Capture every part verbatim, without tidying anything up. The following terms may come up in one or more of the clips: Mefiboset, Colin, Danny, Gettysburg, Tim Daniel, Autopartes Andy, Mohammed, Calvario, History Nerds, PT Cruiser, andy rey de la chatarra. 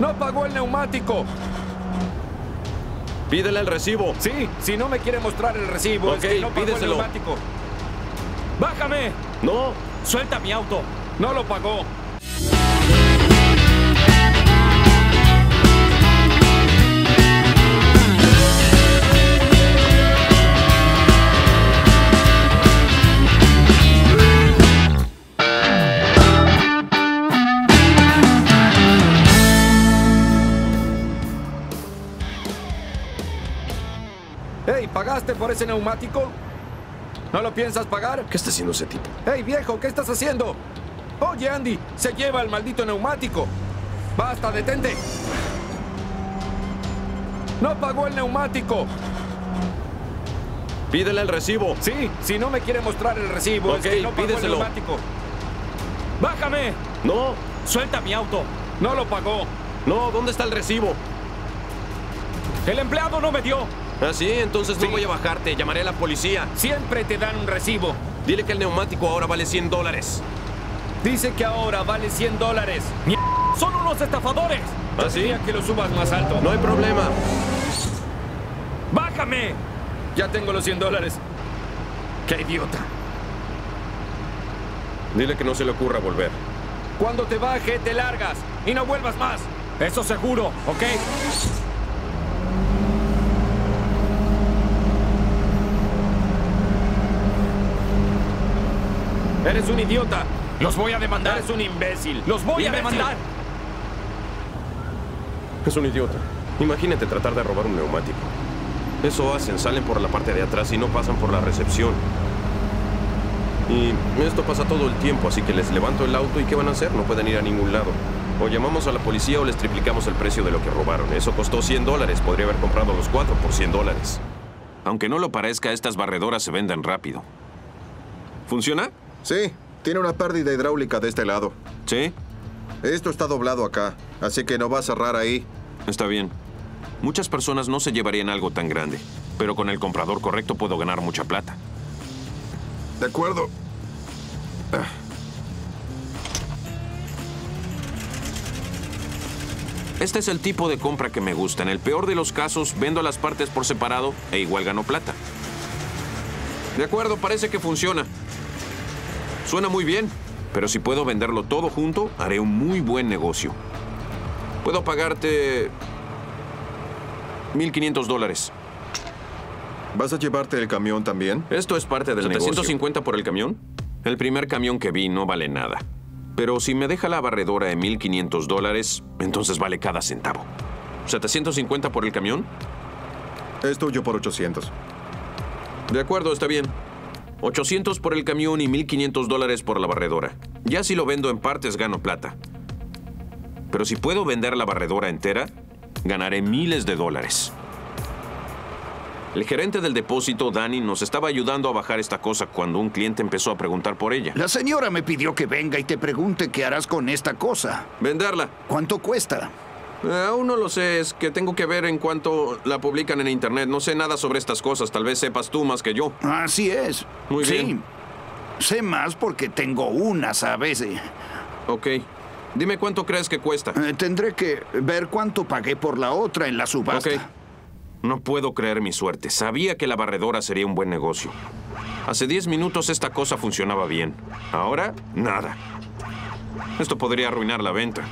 ¡No pagó el neumático! Pídele el recibo. Sí, si no me quiere mostrar el recibo, okay, es que no pagó el neumático. ¡Bájame! ¡No! ¡Suelta mi auto! ¡No lo pagó! ¿Pagaste por ese neumático? ¿No lo piensas pagar? ¿Qué está haciendo ese tipo? ¡Hey, viejo! ¿Qué estás haciendo? Oye, Andy, se lleva el maldito neumático. ¡Basta, detente! ¡No pagó el neumático! Pídele el recibo. Sí, si no me quiere mostrar el recibo, okay, es que no pagó pídeselo. El neumático. ¡Bájame! ¡No! ¡Suelta mi auto! ¡No lo pagó! No, ¿dónde está el recibo? ¡El empleado no me dio! ¿Ah, sí? Entonces no sí. voy a bajarte. Llamaré a la policía. Siempre te dan un recibo. Dile que el neumático ahora vale cien dólares. Dice que ahora vale cien dólares. ¡Son unos estafadores! ¿Ah, sí? Diría que lo subas más alto. No hay problema. ¡Bájame! Ya tengo los cien dólares. ¡Qué idiota! Dile que no se le ocurra volver. Cuando te baje, te largas. Y no vuelvas más. Eso seguro, ¿ok? ¡Eres un idiota! ¡Los voy a demandar! ¡Eres un imbécil! ¡Los voy a demandar! Es un idiota. Imagínate tratar de robar un neumático. Eso hacen, salen por la parte de atrás y no pasan por la recepción. Y esto pasa todo el tiempo, así que les levanto el auto y ¿qué van a hacer? No pueden ir a ningún lado. O llamamos a la policía o les triplicamos el precio de lo que robaron. Eso costó cien dólares. Podría haber comprado los cuatro por cien dólares. Aunque no lo parezca, estas barredoras se venden rápido. ¿Funciona? Sí, tiene una pérdida hidráulica de este lado. ¿Sí? Esto está doblado acá, así que no va a cerrar ahí. Está bien. Muchas personas no se llevarían algo tan grande, pero con el comprador correcto puedo ganar mucha plata. De acuerdo. Ah. Este es el tipo de compra que me gusta. En el peor de los casos, vendo las partes por separado e igual gano plata. De acuerdo, parece que funciona. Suena muy bien, pero si puedo venderlo todo junto, haré un muy buen negocio. Puedo pagarte mil quinientos dólares. ¿Vas a llevarte el camión también? Esto es parte del negocio. ¿setecientos cincuenta por el camión? El primer camión que vi no vale nada. Pero si me deja la barredora en mil quinientos dólares, entonces vale cada centavo. ¿setecientos cincuenta por el camión? Es tuyo por ochocientos. De acuerdo, está bien. ochocientos por el camión y mil quinientos dólares por la barredora. Ya si lo vendo en partes, gano plata. Pero si puedo vender la barredora entera, ganaré miles de dólares. El gerente del depósito, Danny, nos estaba ayudando a bajar esta cosa cuando un cliente empezó a preguntar por ella. La señora me pidió que venga y te pregunte qué harás con esta cosa. Venderla. ¿Cuánto cuesta? Eh, aún no lo sé, es que tengo que ver en cuanto la publican en internet. No sé nada sobre estas cosas, tal vez sepas tú más que yo. Así es. Muy sí. bien. Sé más porque tengo una, ¿sabes? Ok. Dime cuánto crees que cuesta. Eh, tendré que ver cuánto pagué por la otra en la subasta. Ok. No puedo creer mi suerte. Sabía que la barredora sería un buen negocio. Hace diez minutos esta cosa funcionaba bien. Ahora, nada. Esto podría arruinar la venta.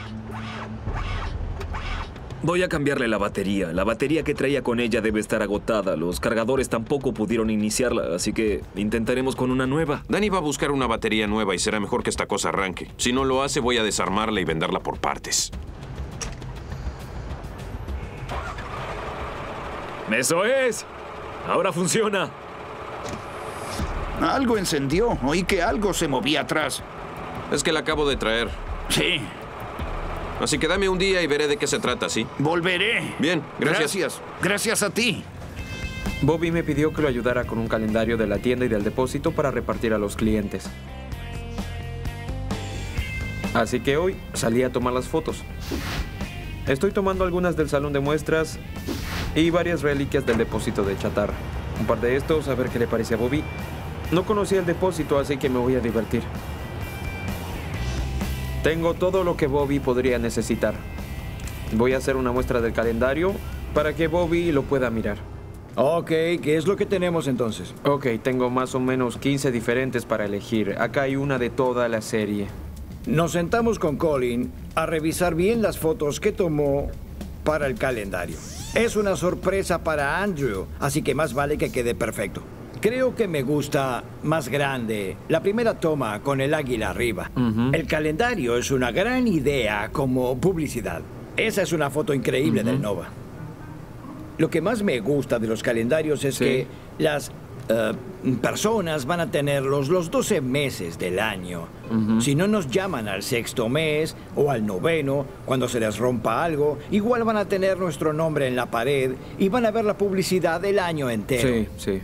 Voy a cambiarle la batería. La batería que traía con ella debe estar agotada. Los cargadores tampoco pudieron iniciarla, así que intentaremos con una nueva. Danny va a buscar una batería nueva y será mejor que esta cosa arranque. Si no lo hace, voy a desarmarla y venderla por partes. ¡Eso es! ¡Ahora funciona! Algo encendió. Oí que algo se movía atrás. Es que la acabo de traer. Sí. Así que dame un día y veré de qué se trata, ¿sí? Volveré. Bien, gracias. Gracias. Gracias a ti. Bobby me pidió que lo ayudara con un calendario de la tienda y del depósito para repartir a los clientes. Así que hoy salí a tomar las fotos. Estoy tomando algunas del salón de muestras y varias reliquias del depósito de chatarra. Un par de estos, a ver qué le parece a Bobby. No conocía el depósito, así que me voy a divertir. Tengo todo lo que Bobby podría necesitar. Voy a hacer una muestra del calendario para que Bobby lo pueda mirar. Ok, ¿qué es lo que tenemos entonces? Ok, tengo más o menos quince diferentes para elegir. Acá hay una de toda la serie. Nos sentamos con Colin a revisar bien las fotos que tomó para el calendario. Es una sorpresa para Andrew, así que más vale que quede perfecto. Creo que me gusta más grande la primera toma con el águila arriba. Uh-huh. El calendario es una gran idea como publicidad. Esa es una foto increíble uh-huh. del Nova. Lo que más me gusta de los calendarios es sí. que las uh, personas van a tenerlos los doce meses del año. Uh-huh. Si no nos llaman al sexto mes o al noveno, cuando se les rompa algo, igual van a tener nuestro nombre en la pared y van a ver la publicidad del año entero. Sí, sí.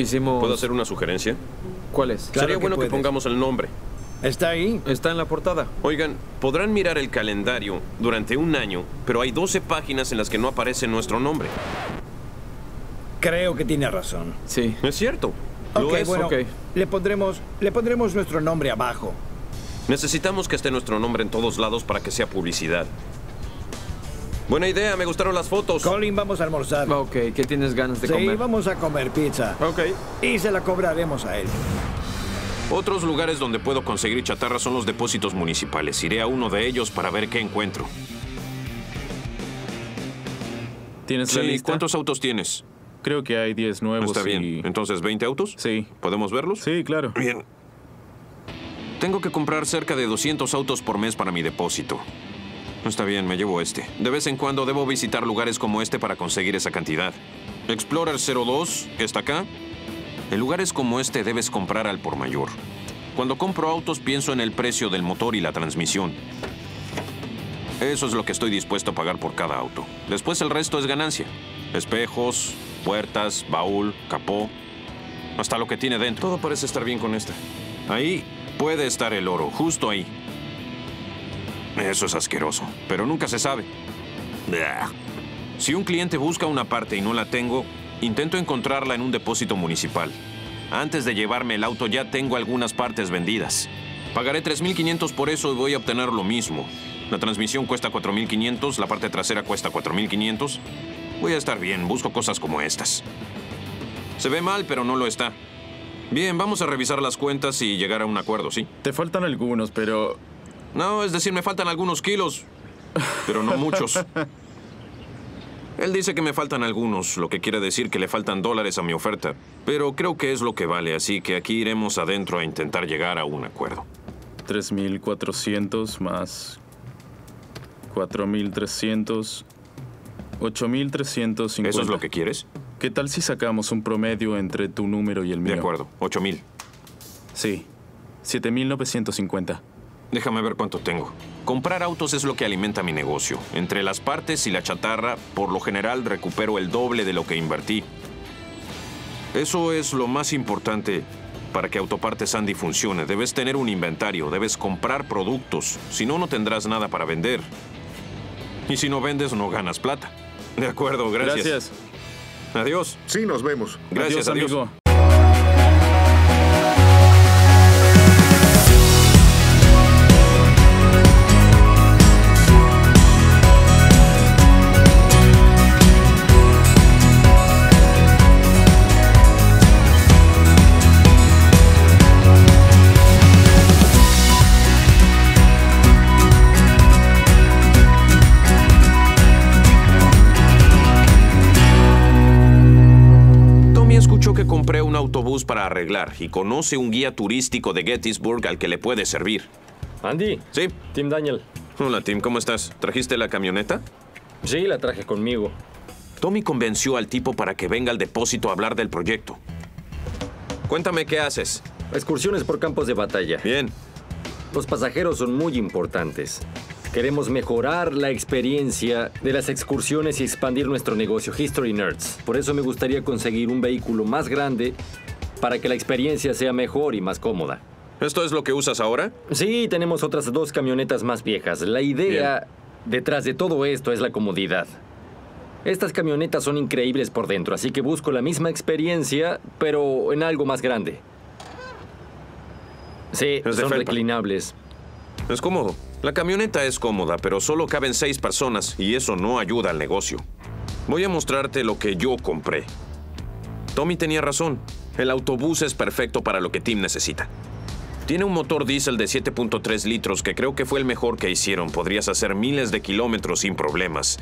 Hicimos... ¿Puedo hacer una sugerencia? ¿Cuál es? Claro. Sería que bueno puedes. que pongamos el nombre. ¿Está ahí? Está en la portada. Oigan, podrán mirar el calendario durante un año, pero hay doce páginas en las que no aparece nuestro nombre. Creo que tiene razón. Sí. Es cierto. Ok, Lo es. bueno, okay. le pondremos, le pondremos nuestro nombre abajo. Necesitamos que esté nuestro nombre en todos lados para que sea publicidad. Buena idea, me gustaron las fotos. Colin, vamos a almorzar. Ok, ¿qué tienes ganas de sí, comer? Sí, vamos a comer pizza. Ok. Y se la cobraremos a él. Otros lugares donde puedo conseguir chatarra son los depósitos municipales. Iré a uno de ellos para ver qué encuentro. ¿Tienes la sí, lista? ¿Cuántos autos tienes? Creo que hay diez nuevos. Está y... bien. ¿Entonces veinte autos? Sí. ¿Podemos verlos? Sí, claro. Bien. Tengo que comprar cerca de doscientos autos por mes para mi depósito. Está bien, me llevo este. De vez en cuando debo visitar lugares como este para conseguir esa cantidad. Explorer cero dos, está acá. En lugares como este debes comprar al por mayor. Cuando compro autos pienso en el precio del motor y la transmisión. Eso es lo que estoy dispuesto a pagar por cada auto. Después el resto es ganancia. Espejos, puertas, baúl, capó, hasta lo que tiene dentro. Todo parece estar bien con esta. Ahí puede estar el oro, justo ahí. Eso es asqueroso, pero nunca se sabe. Si un cliente busca una parte y no la tengo, intento encontrarla en un depósito municipal. Antes de llevarme el auto ya tengo algunas partes vendidas. Pagaré tres mil quinientos por eso y voy a obtener lo mismo. La transmisión cuesta cuatro mil quinientos, la parte trasera cuesta cuatro mil quinientos. Voy a estar bien, busco cosas como estas. Se ve mal, pero no lo está. Bien, vamos a revisar las cuentas y llegar a un acuerdo, ¿sí? Te faltan algunos, pero... No, es decir, me faltan algunos kilos, pero no muchos. Él dice que me faltan algunos, lo que quiere decir que le faltan dólares a mi oferta. Pero creo que es lo que vale, así que aquí iremos adentro a intentar llegar a un acuerdo. tres mil cuatrocientos más cuatro mil trescientos, ocho mil trescientos cincuenta. ¿Eso es lo que quieres? ¿Qué tal si sacamos un promedio entre tu número y el mío? De acuerdo, ocho mil. Sí, siete mil novecientos cincuenta. Déjame ver cuánto tengo. Comprar autos es lo que alimenta mi negocio. Entre las partes y la chatarra, por lo general recupero el doble de lo que invertí. Eso es lo más importante para que Autopartes Andy funcione. Debes tener un inventario, debes comprar productos. Si no, no tendrás nada para vender. Y si no vendes, no ganas plata. De acuerdo, gracias. Gracias. Adiós. Sí, nos vemos. Gracias, adiós, amigo. Adiós. Autobús para arreglar y conoce un guía turístico de Gettysburg al que le puede servir. Andy. Sí. Tim Daniel. Hola, Tim. ¿Cómo estás? ¿Trajiste la camioneta? Sí, la traje conmigo. Tommy convenció al tipo para que venga al depósito a hablar del proyecto. Cuéntame, ¿qué haces? Excursiones por campos de batalla. Bien. Los pasajeros son muy importantes. Queremos mejorar la experiencia de las excursiones y expandir nuestro negocio History Nerds. Por eso me gustaría conseguir un vehículo más grande para que la experiencia sea mejor y más cómoda. ¿Esto es lo que usas ahora? Sí, tenemos otras dos camionetas más viejas. La idea Bien. detrás de todo esto es la comodidad. Estas camionetas son increíbles por dentro, así que busco la misma experiencia, pero en algo más grande. Sí, son felpa. reclinables. Es cómodo. La camioneta es cómoda, pero solo caben seis personas y eso no ayuda al negocio. Voy a mostrarte lo que yo compré. Tommy tenía razón. El autobús es perfecto para lo que Tim necesita. Tiene un motor diésel de siete punto tres litros que creo que fue el mejor que hicieron. Podrías hacer miles de kilómetros sin problemas.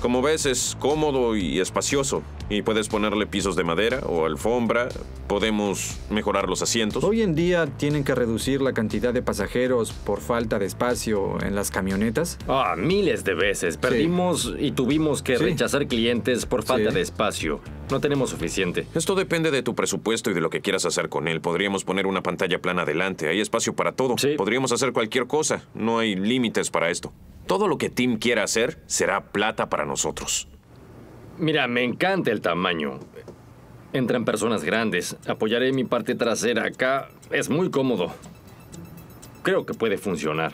Como ves, es cómodo y espacioso. Y puedes ponerle pisos de madera o alfombra. Podemos mejorar los asientos. Hoy en día tienen que reducir la cantidad de pasajeros por falta de espacio en las camionetas. Ah, miles de veces. Perdimos sí. y tuvimos que sí. rechazar clientes por falta sí. de espacio. No tenemos suficiente. Esto depende de tu presupuesto y de lo que quieras hacer con él. Podríamos poner una pantalla plana adelante. Hay espacio para todo. Sí. Podríamos hacer cualquier cosa. No hay límites para esto. Todo lo que Tim quiera hacer será plata para nosotros. Mira, me encanta el tamaño. Entran personas grandes. Apoyaré mi parte trasera acá. Es muy cómodo. Creo que puede funcionar.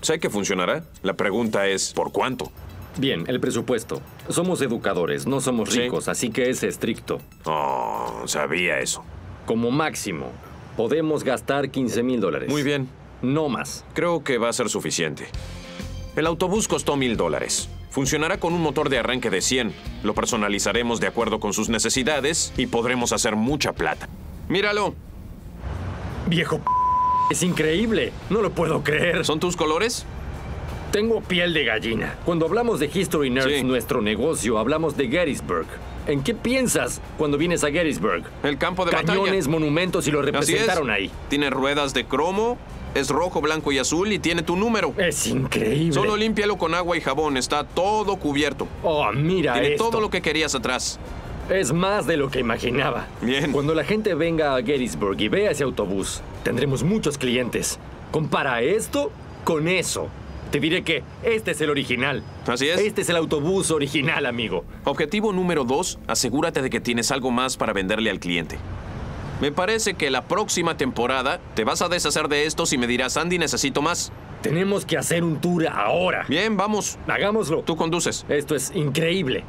Sé que funcionará. La pregunta es, ¿por cuánto? Bien, el presupuesto. Somos educadores, no somos ricos, así que es estricto. Oh, sabía eso. Como máximo, podemos gastar quince mil dólares. Muy bien. No más. Creo que va a ser suficiente. El autobús costó mil dólares. Funcionará con un motor de arranque de cien. Lo personalizaremos de acuerdo con sus necesidades y podremos hacer mucha plata. ¡Míralo! ¡Viejo p***! ¡Es increíble! ¡No lo puedo creer! ¿Son tus colores? Tengo piel de gallina. Cuando hablamos de History Nerds, sí. nuestro negocio, hablamos de Gettysburg. ¿En qué piensas cuando vienes a Gettysburg? El campo de Cañones, batalla. Cañones, monumentos y lo representaron ahí. Tiene ruedas de cromo. Es rojo, blanco y azul y tiene tu número. Es increíble. Solo límpialo con agua y jabón. Está todo cubierto. Oh, mira Tiene esto. todo lo que querías atrás. Es más de lo que imaginaba. Bien. Cuando la gente venga a Gettysburg y vea ese autobús, tendremos muchos clientes. Compara esto con eso. Te diré que este es el original. Así es. Este es el autobús original, amigo. Objetivo número dos. Asegúrate de que tienes algo más para venderle al cliente. Me parece que la próxima temporada te vas a deshacer de estos y me dirás, Andy, necesito más. Tenemos que hacer un tour ahora. Bien, vamos. Hagámoslo. Tú conduces. Esto es increíble.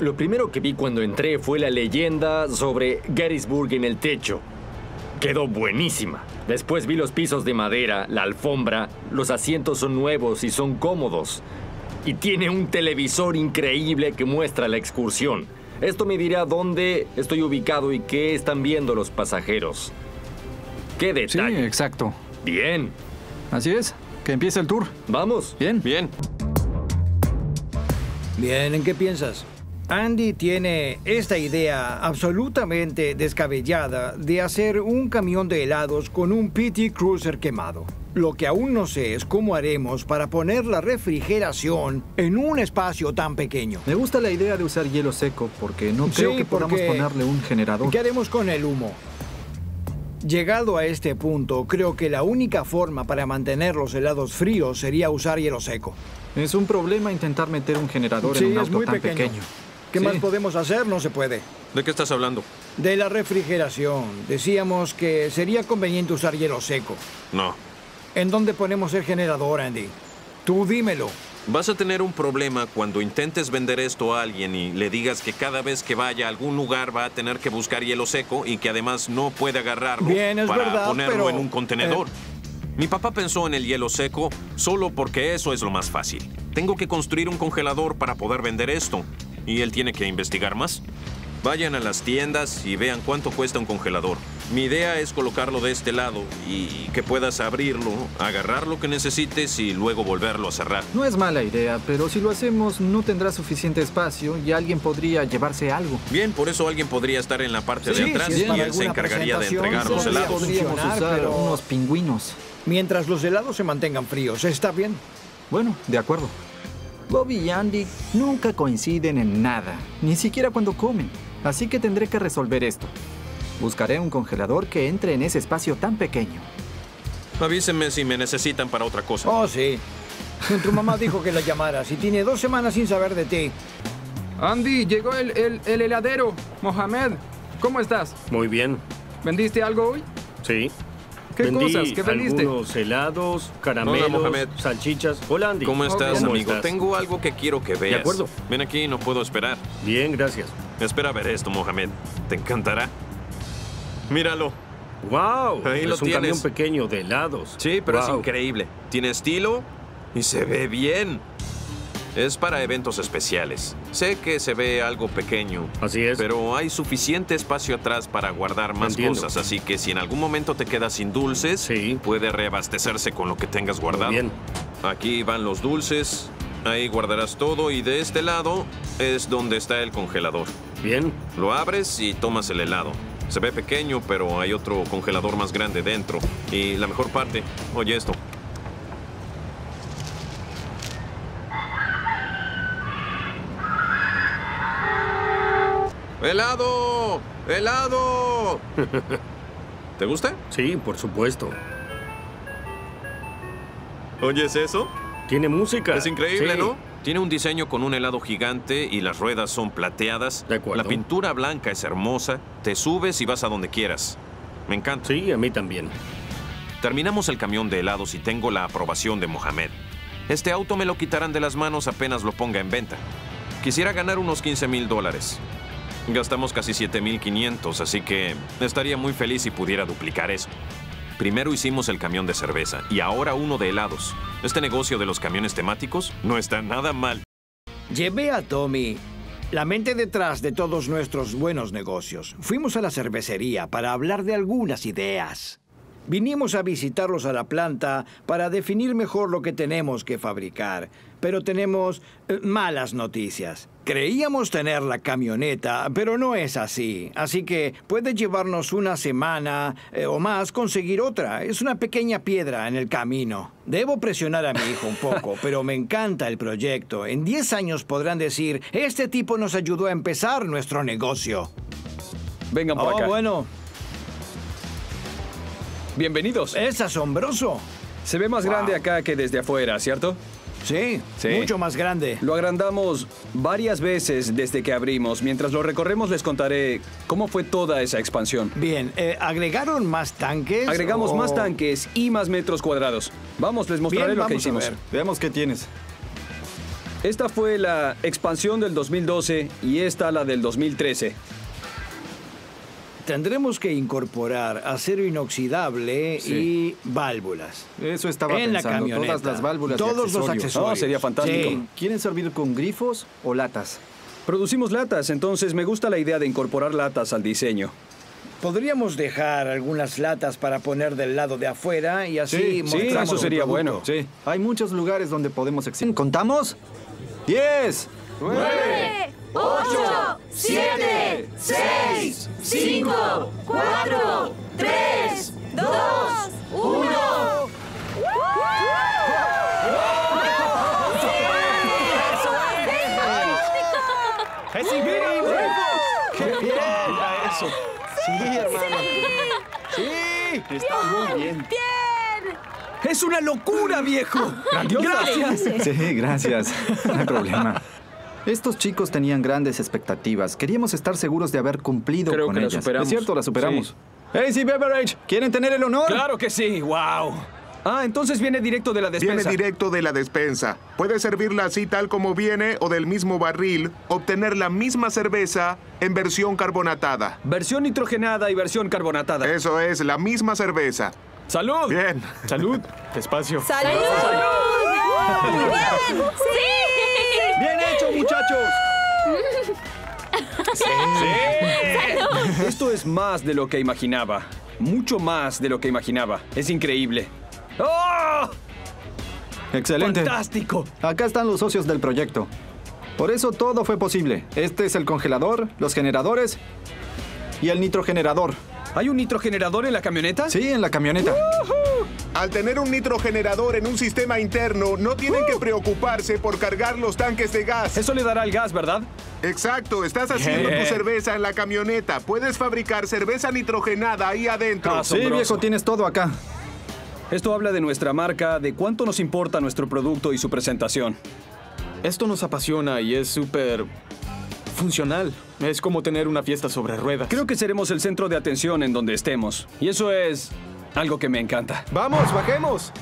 Lo primero que vi cuando entré fue la leyenda sobre Gettysburg en el techo. Quedó buenísima. Después vi los pisos de madera, la alfombra, los asientos son nuevos y son cómodos. Y tiene un televisor increíble que muestra la excursión. Esto me dirá dónde estoy ubicado y qué están viendo los pasajeros. ¡Qué detalle! Sí, exacto. Bien. Así es. Que empiece el tour. Vamos. Bien. Bien. Bien, ¿en qué piensas? Andy tiene esta idea absolutamente descabellada de hacer un camión de helados con un P T Cruiser quemado. Lo que aún no sé es cómo haremos para poner la refrigeración en un espacio tan pequeño. Me gusta la idea de usar hielo seco porque no creo sí, que podamos ponerle un generador. ¿Qué haremos con el humo? Llegado a este punto, creo que la única forma para mantener los helados fríos sería usar hielo seco. Es un problema intentar meter un generador sí, en un auto es muy tan pequeño. pequeño. ¿Qué sí. más podemos hacer? No se puede. ¿De qué estás hablando? De la refrigeración. Decíamos que sería conveniente usar hielo seco. No. ¿En dónde ponemos el generador, Andy? Tú dímelo. Vas a tener un problema cuando intentes vender esto a alguien y le digas que cada vez que vaya a algún lugar va a tener que buscar hielo seco y que además no puede agarrarlo Bien, es para verdad, ponerlo pero, en un contenedor. Eh... Mi papá pensó en el hielo seco solo porque eso es lo más fácil. Tengo que construir un congelador para poder vender esto y él tiene que investigar más. Vayan a las tiendas y vean cuánto cuesta un congelador. Mi idea es colocarlo de este lado y que puedas abrirlo, agarrar lo que necesites y luego volverlo a cerrar. No es mala idea, pero si lo hacemos no tendrá suficiente espacio y alguien podría llevarse algo. Bien, por eso alguien podría estar en la parte sí, de atrás si y él se encargaría de entregar los helados. Podríamos usar pero... unos pingüinos. Mientras los helados se mantengan fríos, ¿está bien? Bueno, de acuerdo. Bobby y Andy nunca coinciden en nada, ni siquiera cuando comen. Así que tendré que resolver esto. Buscaré un congelador que entre en ese espacio tan pequeño. Avísenme si me necesitan para otra cosa. Oh, sí. Tu mamá dijo que la llamaras y tiene dos semanas sin saber de ti. Andy, llegó el, el, el heladero. Mohammed, ¿cómo estás? Muy bien. ¿Vendiste algo hoy? Sí. ¿Qué Vendí cosas? ¿Qué vendiste? Algunos helados, caramelos, Hola, salchichas. Hola, Andy. ¿Cómo estás, ¿Cómo amigo? Estás? Tengo algo que quiero que veas. De acuerdo. Ven aquí, no puedo esperar. Bien, gracias. Espera a ver esto, Mohammed. Te encantará. Míralo. ¡Wow! Ahí es lo un tienes. camión pequeño de helados. Sí, pero wow. es increíble. Tiene estilo Y se ve bien. Es para eventos especiales. Sé que se ve algo pequeño. Así es. Pero hay suficiente espacio atrás para guardar más Entiendo. cosas. Así que si en algún momento te quedas sin dulces, sí. puede reabastecerse con lo que tengas guardado. Bien. Aquí van los dulces. Ahí guardarás todo. Y de este lado es donde está el congelador. Bien. Lo abres y tomas el helado. Se ve pequeño, pero hay otro congelador más grande dentro. Y la mejor parte, oye esto. ¡Helado! ¡Helado! ¿Te gusta? Sí, por supuesto. ¿Oyes eso? Tiene música. Es increíble, sí. ¿no? Tiene un diseño con un helado gigante y las ruedas son plateadas. De acuerdo. La pintura blanca es hermosa. Te subes y vas a donde quieras. Me encanta. Sí, a mí también. Terminamos el camión de helados y tengo la aprobación de Mohammed. Este auto me lo quitarán de las manos apenas lo ponga en venta. Quisiera ganar unos quince mil dólares. Gastamos casi siete mil quinientos, así que estaría muy feliz si pudiera duplicar eso. Primero hicimos el camión de cerveza y ahora uno de helados. Este negocio de los camiones temáticos no está nada mal. Llevé a Tommy. La mente detrás de todos nuestros buenos negocios. Fuimos a la cervecería para hablar de algunas ideas. Vinimos a visitarlos a la planta para definir mejor lo que tenemos que fabricar. Pero tenemos eh, malas noticias. Creíamos tener la camioneta, pero no es así. Así que puede llevarnos una semana eh, o más conseguir otra. Es una pequeña piedra en el camino. Debo presionar a mi hijo un poco, pero me encanta el proyecto. En diez años podrán decir, este tipo nos ayudó a empezar nuestro negocio. Vengan por oh, acá. Bueno. Bienvenidos. Es asombroso. Se ve más wow. grande acá que desde afuera, ¿cierto? Sí, sí, mucho más grande. Lo agrandamos varias veces desde que abrimos. Mientras lo recorremos, les contaré cómo fue toda esa expansión. Bien, eh, ¿agregaron más tanques? Agregamos o... más tanques y más metros cuadrados. Vamos, les mostraré Bien, lo que hicimos. A ver. Veamos qué tienes. Esta fue la expansión del dos mil doce y esta la del dos mil trece. Tendremos que incorporar acero inoxidable sí. y válvulas. Eso estaba en pensando. La camioneta. Todas las válvulas Todos y accesorios. los accesorios. Oh, sería fantástico. Sí. ¿Quieren servir con grifos o latas? Producimos latas, entonces me gusta la idea de incorporar latas al diseño. Podríamos dejar algunas latas para poner del lado de afuera y así sí, mostramos. Sí, eso sería bueno. Sí. Hay muchos lugares donde podemos exhibir. ¿Contamos? ¡Diez! ¡Nueve! ocho, siete, seis, cinco, cuatro, tres, dos, uno. ¡Eso es! ¡Recibimos! ¡Qué bien era eso! ¡Sí, hermano! ¡Sí! ¡Está muy bien! ¡Bien! ¡Es una locura, viejo! ¡Grandiosa! ¡Gracias! Sí, gracias. No hay problema. Estos chicos tenían grandes expectativas. Queríamos estar seguros de haber cumplido Creo con que ellas. La superamos. Es cierto, la superamos. Sí. ¡Hey, sí, Beverage! ¿Quieren tener el honor? ¡Claro que sí! ¡Wow! Ah, entonces viene directo de la despensa. Viene directo de la despensa. Puede servirla así tal como viene o del mismo barril, obtener la misma cerveza en versión carbonatada. Versión nitrogenada y versión carbonatada. Eso es, la misma cerveza. ¡Salud! Bien. ¡Salud! Despacio. ¡Salud! ¡Salud! ¡Muy bien! ¡Sí! ¡Bien hecho, muchachos! ¡Sí! ¡Sí! Esto es más de lo que imaginaba. Mucho más de lo que imaginaba. Es increíble. ¡Oh! ¡Excelente! ¡Fantástico! Acá están los socios del proyecto. Por eso todo fue posible. Este es el congelador, los generadores y el nitrogenerador. ¿Hay un nitrogenerador en la camioneta? Sí, en la camioneta. ¡Uh-huh! Al tener un nitrogenerador en un sistema interno, no tienen uh. que preocuparse por cargar los tanques de gas. Eso le dará el gas, ¿verdad? Exacto. Estás haciendo yeah. tu cerveza en la camioneta. Puedes fabricar cerveza nitrogenada ahí adentro. Ah, sí, viejo, tienes todo acá. Esto habla de nuestra marca, de cuánto nos importa nuestro producto y su presentación. Esto nos apasiona y es súper... funcional. Es como tener una fiesta sobre ruedas. Creo que seremos el centro de atención en donde estemos. Y eso es algo que me encanta. ¡Vamos, bajemos!